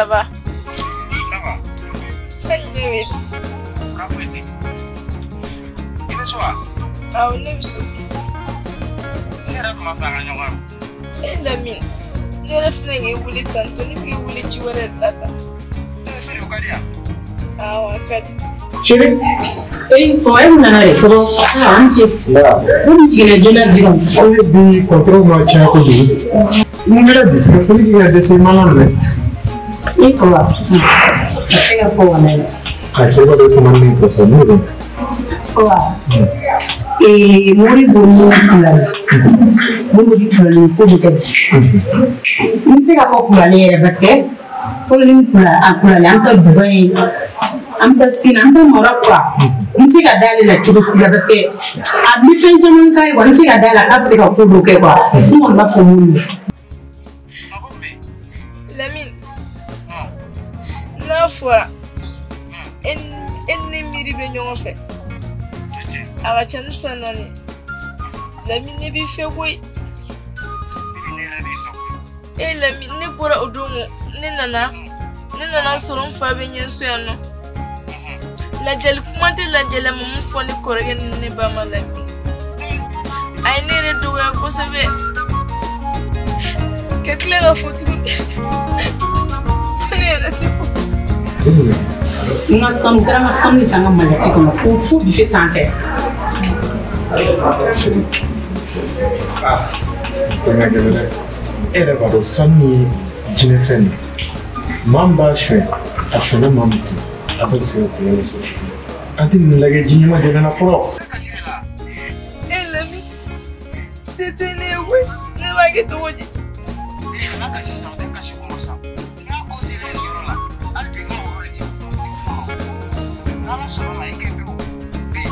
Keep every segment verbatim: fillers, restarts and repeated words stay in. ça va? Ça va. Oui, oui. Bravo, Edith. Et le soir? Ah, on est où? On est là comment faire un nom? Eh, la mine. On est là, on voulait tantôt, on voulait tuer la tata. C'est le cas. Ah, on a fait. Chérie, il faut aller m'en faut aller. Faut que tu aies un peu de contrôle. Faut que tu aies des semaines. Il faut aller. C'est un peu comme ça. Ah, c'est pas de commander des semaines. Faut aller. Et mourir pour nous. Vous me dites que le coup de tête. Il sait qu'à quoi pour aller parce que pour lui pour aller encore Dubaï. I'm just saying, I'm not Morocco. I'm saying that I like to see that because I'm different from you. I'm saying that I like to see that you look at what you want to do. Lamine, now for in in the middle of your life, our chance is now. Lamine, you be fair boy. Eh, Lamine, you pour a odungu, you nana, you nana sorong fabian suyano. La gel kuma de la gel maman foni korege ne ba malaki ay ne re do wa ko seve ke klero fotu ne na tipo nós somos grama somos tanga malati como fufu bife santé ah tanga gele era ba do sami gineten mamba shwe ashona mamti अपन से होती है अंतिम लगे जीने में जीने ना पड़ो एलमी सेते ने हुए ने वाके तो होजी ना कशी साउंड कशी कोमसा ना कोसी ले योला अल्पी को बोलेती ना ना सब लाइक के तो बे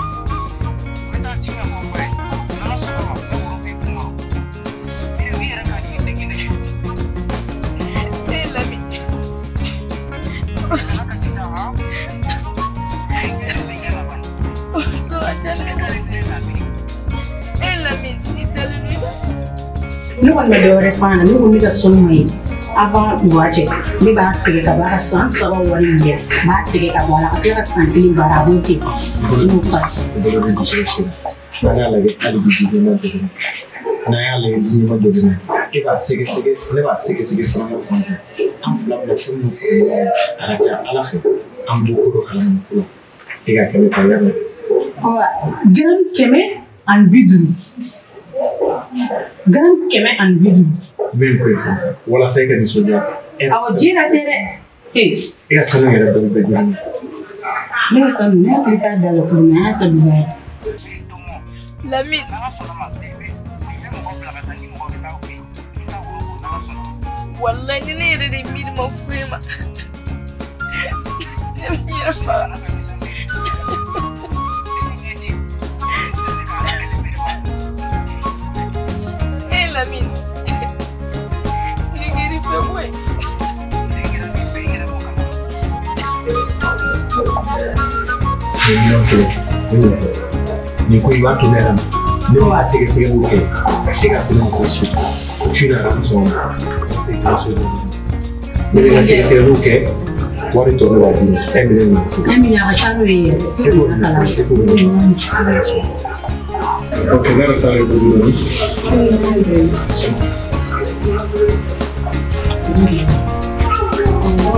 बेटा चिया को बे ना सब ना को बे को ये वीरा का की देखने एलमी ना कशी sound No one may ever find a little bit of sunlight. Avant watching, we back to get about a sun, so one year, back to get a one after a sunbeam, but I won't keep. No, sir. Nayala, I didn't do nothing. Nayala is never doing it. Give us six, six, never six, six from your phone. I'm flat, I'm full of food. I can't ask you. I'm doing good. I can't remember. Gram Keme and Bidu. Gram Keme and Bidu. Very preference. What I say can be so good. Our Gina did it. Hey, yes, I'm going to do the grand. Yes, I'm not going to do the grand. Yes, I'm going to do the grand. Let me. Well, I needed a medium of frame. Let me hear about it. I mean, you get it from where? You could walk in there. No, I think it's a good thing. I think I can also see. She doesn't so much. I think it's a good thing. What is all about this? I mean, I can't read it. Okay, now it's time to do it. Oh,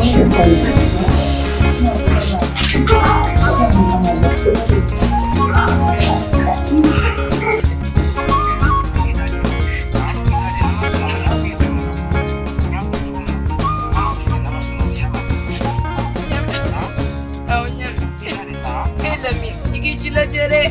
yeah. Hey, let me. You get your letter.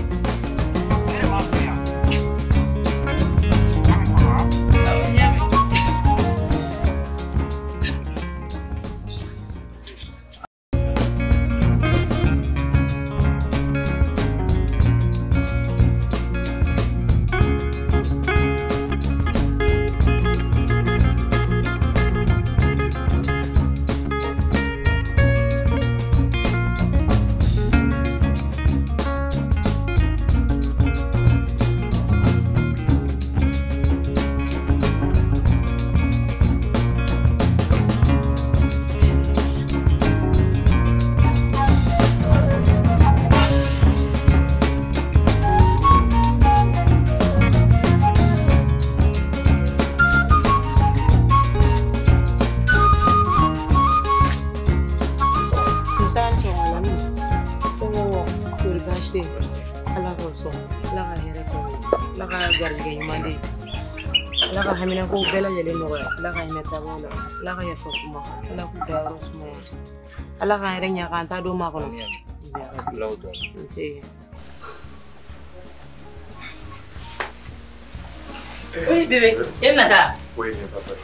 لقى جرجين مادي لقى همينا كو بلا جلين مغير لقى همينا تابولا لقى يسوق ما لقى داروس ما لقى هرينيا كان تادو ما كنوم لا ودور إيه وي بيبي يلا تا وي بابا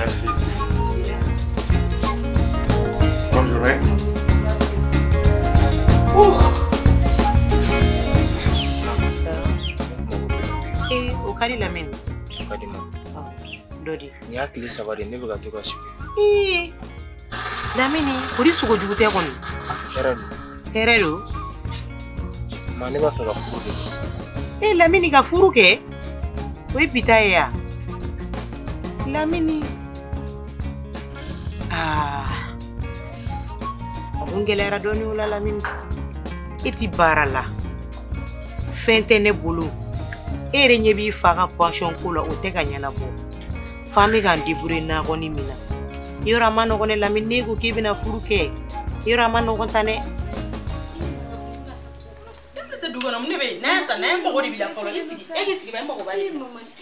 Merci. Don't you right? Hey, Okadi Lamin. Okadi ma. Oh, Dodi. Ni akili sabari never got to go shoot. Hey, Lamini, what is you go to your one? Herero. Herero. Man never fell off. Hey, Lamini, ka furu ke? We pitaya. Lamini. Ah, ungelera doni ula Lamini. Iti barala. Fente ne bulu. Ere nyebi faga passion kula uteka nyana bo. Famiga ndibure na goni mina. Yora mano gone Lamini ku kibina furuke. Yora mano gontane. Nasa na mbogo ribila folo isiki ekisiki ba mbogo ba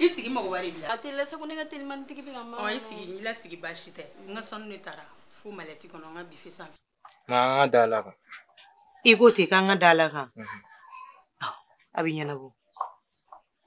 isiki mbogo ba ribila atile sekune ga telman tikipi ngama o isiki ni la siki bashite nga sonne tara fu maleti kono nga bife sa ma dalaka igoti ka nga dalaka abinya na bo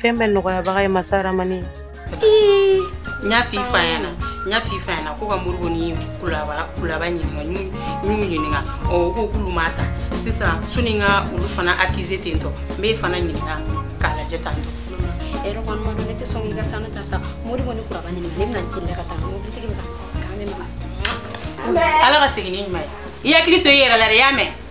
fembe noko ya baga masara mani nya fifa yana nya fifa yana ko kamuru ni kula ba kula ba nyinga nyunyu nyinga o ko kulumata sisa suninga ulufana akizete nto me fana nyinga kala jetanto ero wan ma donete songi ga sanata sa mori woni kurabani ni nem nanti le kata mo bitiki mi ka ka me ma ala ga segini ni mai iya kili to yera la re yame